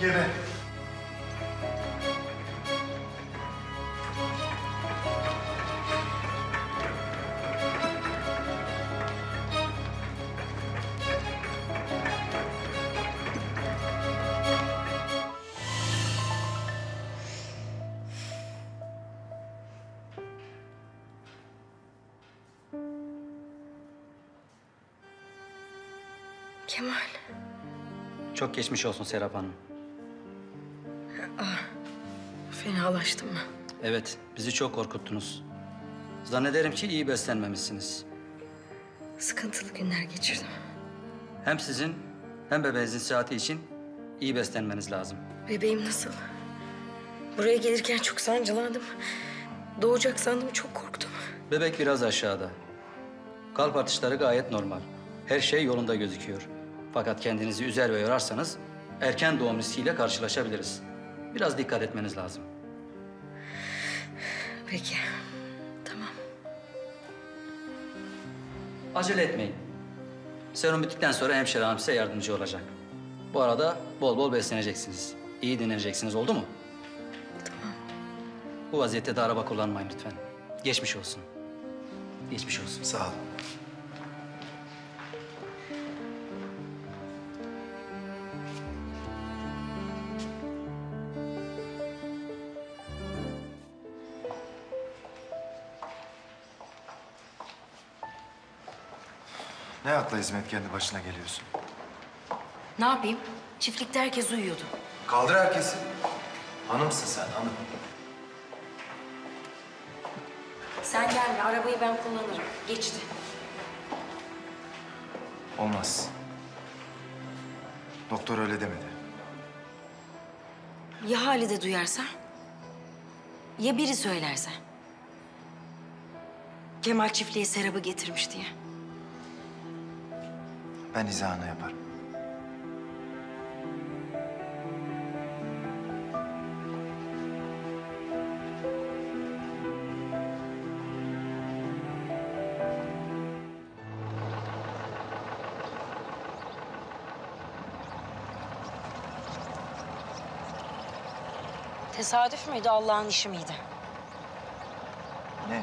Gene. Kemal. Çok geçmiş olsun Serap Hanım. Fenalaştım mı? Evet, bizi çok korkuttunuz. Zannederim ki iyi beslenmemişsiniz. Sıkıntılı günler geçirdim. Hem sizin hem bebeğinizin sıhhati için iyi beslenmeniz lazım. Bebeğim nasıl? Buraya gelirken çok sancılandım. Doğacak sandım, çok korktum. Bebek biraz aşağıda. Kalp atışları gayet normal. Her şey yolunda gözüküyor. Fakat kendinizi üzer ve yorarsanız erken doğum riskiyle karşılaşabiliriz. Biraz dikkat etmeniz lazım. Peki. Tamam. Acele etmeyin. Serum bittikten sonra hemşire hanım size yardımcı olacak. Bu arada bol bol besleneceksiniz. İyi dinleneceksiniz, oldu mu? Tamam. Bu vaziyette de araba kullanmayın lütfen. Geçmiş olsun. Geçmiş olsun. Sağ olun. Ne atla hizmet kendi başına geliyorsun? Ne yapayım? Çiftlikte herkes uyuyordu. Kaldır herkesi. Hanımsın sen, hanım. Sen gelme, arabayı ben kullanırım. Geçti. Olmaz. Doktor öyle demedi. Ya Halide duyarsa? Ya biri söylerse? Kemal çiftliğe Serap'ı getirmiş diye. Ben izahını yaparım. Tesadüf müydü, Allah'ın işi miydi? Ne?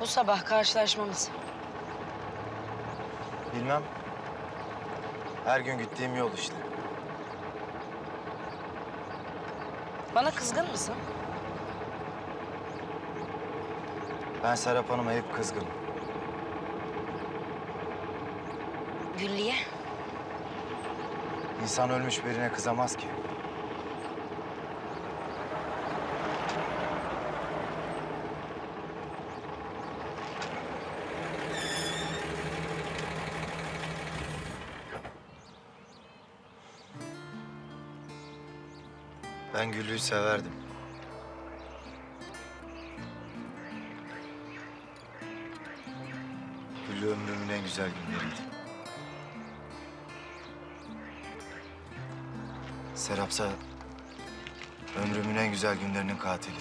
Bu sabah karşılaşmamız. Bilmem. Her gün gittiğim yol işte. Bana kızgın mısın? Ben Serap Hanım'a hep kızgınım. Güllü'ye? İnsan ölmüş birine kızamaz ki. Ben Güllü'yü severdim. Güllü ömrümün en güzel günleriydi. Serapsa ömrümün en güzel günlerinin katili.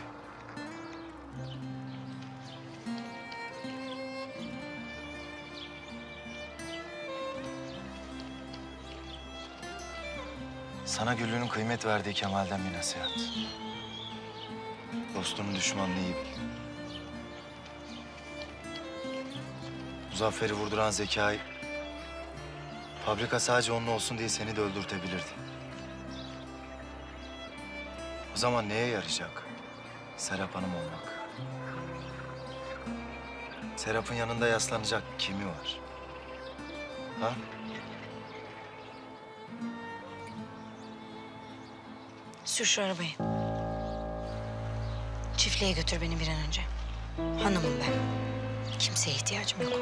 Sana Güllü'nün kıymet verdiği Kemal'den bir nasihat. Dostunun düşmanını iyi bil. Muzaffer'i vurduran zekayı... fabrika sadece onun olsun diye seni de öldürtebilirdi. O zaman neye yarayacak Serap Hanım olmak? Serap'ın yanında yaslanacak kimi var? Ha? Sür şu arabayı. Çiftliğe götür beni bir an önce. Hanımım ben. Kimseye ihtiyacım yok.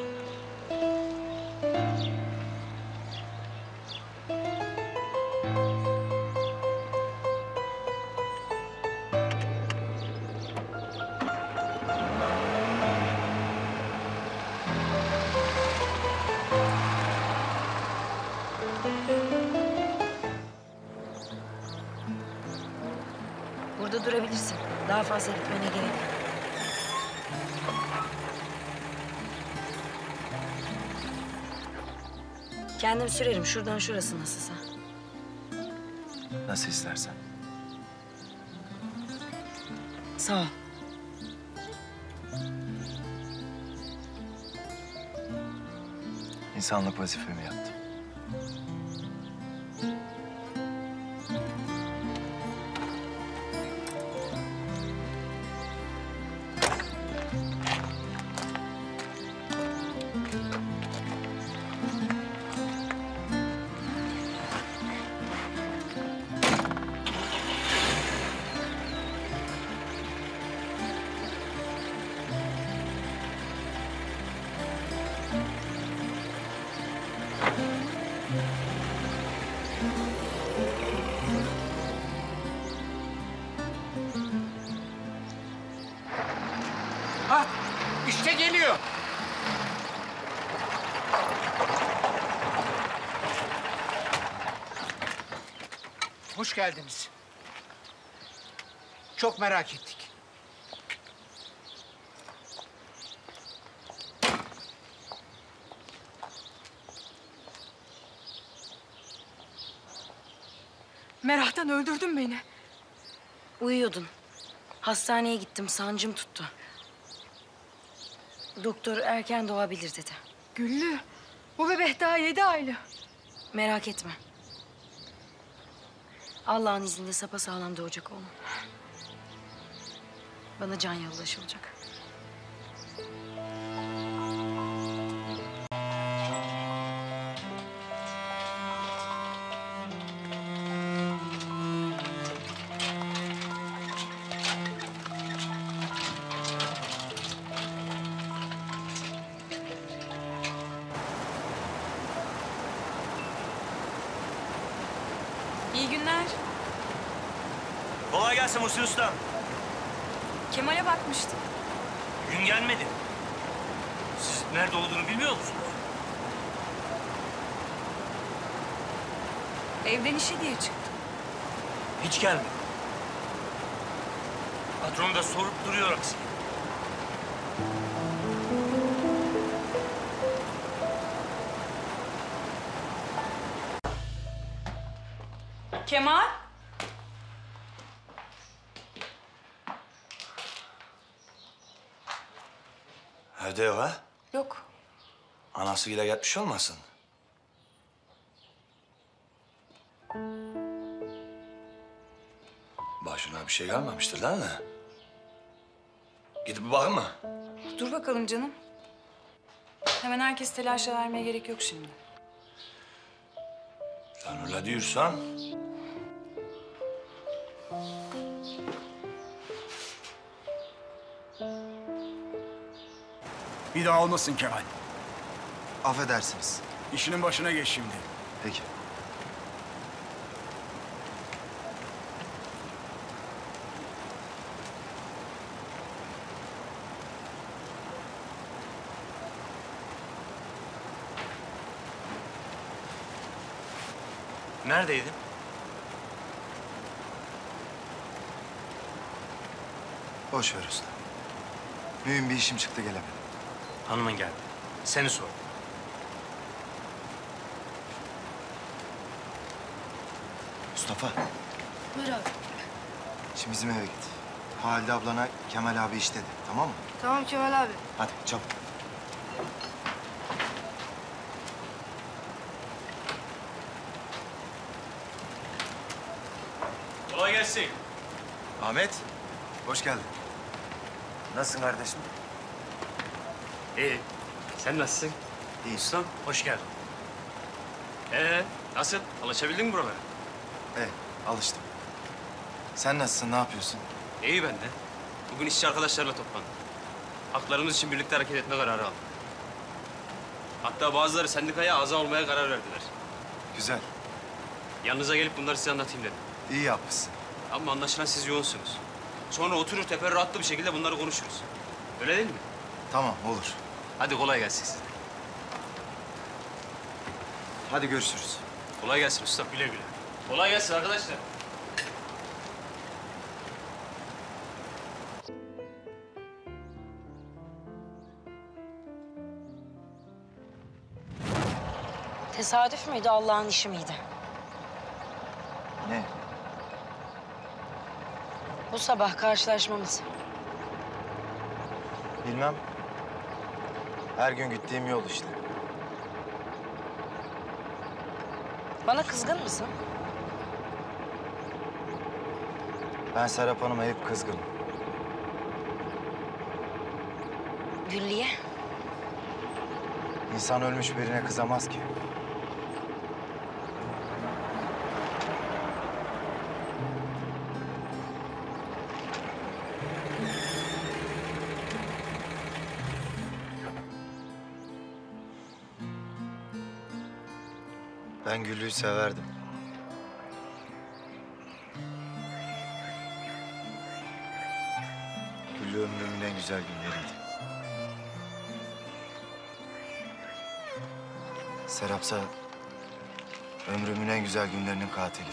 Burada durabilirsin. Daha fazla gitmene gerek yok. Kendim sürerim. Şuradan şurası nasılsa. Nasıl istersen. Sağ ol. İnsanlık vazifemi yaptım. Hoş geldiniz. Çok merak ettik. Meraktan öldürdün beni. Uyuyordum. Hastaneye gittim, sancım tuttu. Doktor erken doğabilir dedi. Güllü, bu bebek daha 7 aylık. Merak etme. Allah'ın izniyle sapasağlam doğacak oğlum. Bana can yoldaşı olacak. Hüsnü Usta. Kemal'e bakmıştım. Gün gelmedi. Siz nerede olduğunu bilmiyor musunuz? Evden işe diye çıktım. Hiç gelmedi. Patron da sorup duruyor aksine. Kemal? Evde yok ha? Yok. Anasıyla yatmış olmasın? Başına bir şey gelmemiştir lan ne? Gidip bakma. Dur bakalım canım. Hemen herkes telaşa vermeye gerek yok şimdi. Sen öyle diyorsan... Bir daha olmasın Kemal. Affedersiniz. İşinin başına geç şimdi. Peki. Neredeydin? Boş ver usta. Mühim bir işim çıktı, gelemedim. Hanımın geldi. Seni sor. Mustafa. Buyur abi. Şimdi bizim eve git. Halide ablana Kemal abi iş dedi. Tamam mı? Tamam Kemal abi. Hadi çabuk. Kolay gelsin. Ahmet. Hoş geldin. Nasılsın kardeşim? İyi. Sen nasılsın? İyi ustam. Hoş geldin. Nasıl? Alışabildin mi buralara? Alıştım. Sen nasılsın? Ne yapıyorsun? İyi ben de. Bugün işçi arkadaşlarla toplandım. Haklarımız için birlikte hareket etme kararı aldık. Hatta bazıları sendikaya aza olmaya karar verdiler. Güzel. Yanınıza gelip bunları size anlatayım dedim. İyi yapmışsın. Ama anlaşılan siz yoğunsunuz. Sonra oturur teferruatlı bir şekilde bunları konuşuruz. Öyle değil mi? Tamam, olur. Hadi kolay gelsin size. Hadi görüşürüz. Kolay gelsin usta, güle güle. Kolay gelsin arkadaşlar. Tesadüf müydü, Allah'ın işi miydi? Ne? Bu sabah karşılaşmamız. Bilmem. Her gün gittiğim yol işte. Bana kızgın mısın? Ben Serap Hanım'a hep kızgınım. Güllü'ye? İnsan ölmüş birine kızamaz ki. Ben Güllü'yü severdim. Güllü ömrümün en güzel günleriydi. Serapsa ömrümün en güzel günlerinin katili.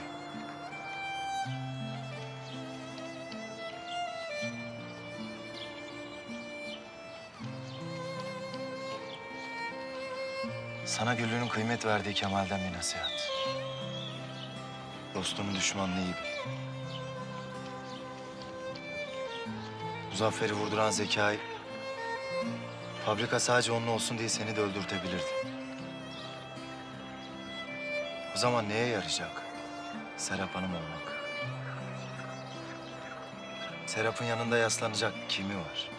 Sana Güllü'nün kıymet verdiği Kemal'den bir nasihat. Dostunun düşmanını iyi bil. Muzaffer'i vurduran zekayı, fabrika sadece onun olsun diye seni de öldürtebilirdi. O zaman neye yarayacak? Serap Hanım olmak. Serap'ın yanında yaslanacak kimi var?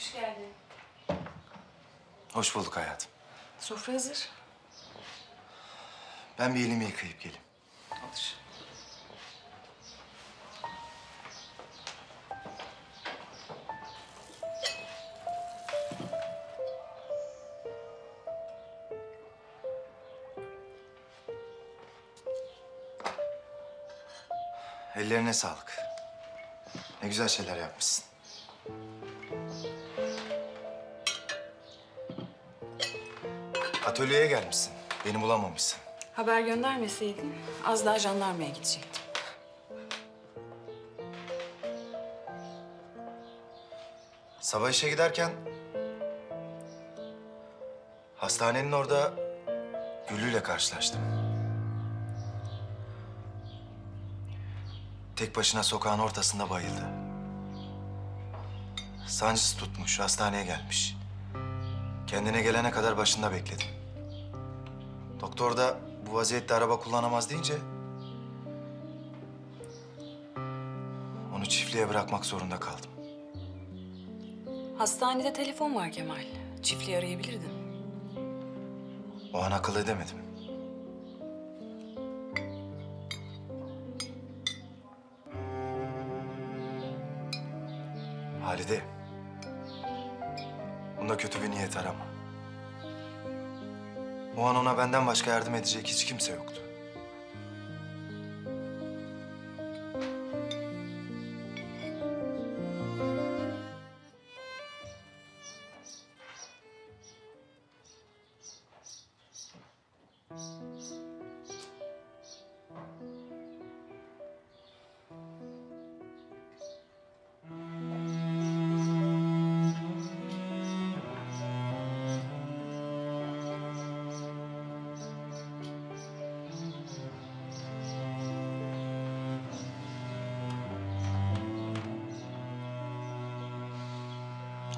Hoş geldin. Hoş bulduk hayatım. Sofra hazır. Ben bir elimi yıkayıp geleyim. Olur. Ellerine sağlık. Ne güzel şeyler yapmışsın. Atölyeye gelmişsin. Beni bulamamışsın. Haber göndermeseydin az daha jandarmaya gidecektim. Sabah işe giderken hastanenin orada Güllü'yle karşılaştım. Tek başına sokağın ortasında bayıldı. Sancısı tutmuş, hastaneye gelmiş. Kendine gelene kadar başında bekledim. Doktor da bu vaziyette araba kullanamaz deyince onu çiftliğe bırakmak zorunda kaldım. Hastanede telefon var Kemal. Çiftliği arayabilirdin. O an akıl edemedim. Halide, bunda kötü bir niyet arama. O an ona benden başka yardım edecek hiç kimse yoktu.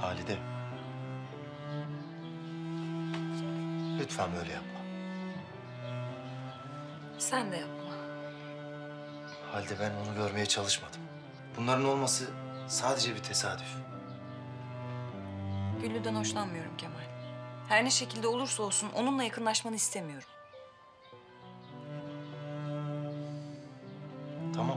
Halide, lütfen böyle yapma. Sen de yapma. Halide, ben onu görmeye çalışmadım. Bunların olması sadece bir tesadüf. Güllü'den hoşlanmıyorum Kemal. Her ne şekilde olursa olsun onunla yakınlaşmanı istemiyorum. Tamam.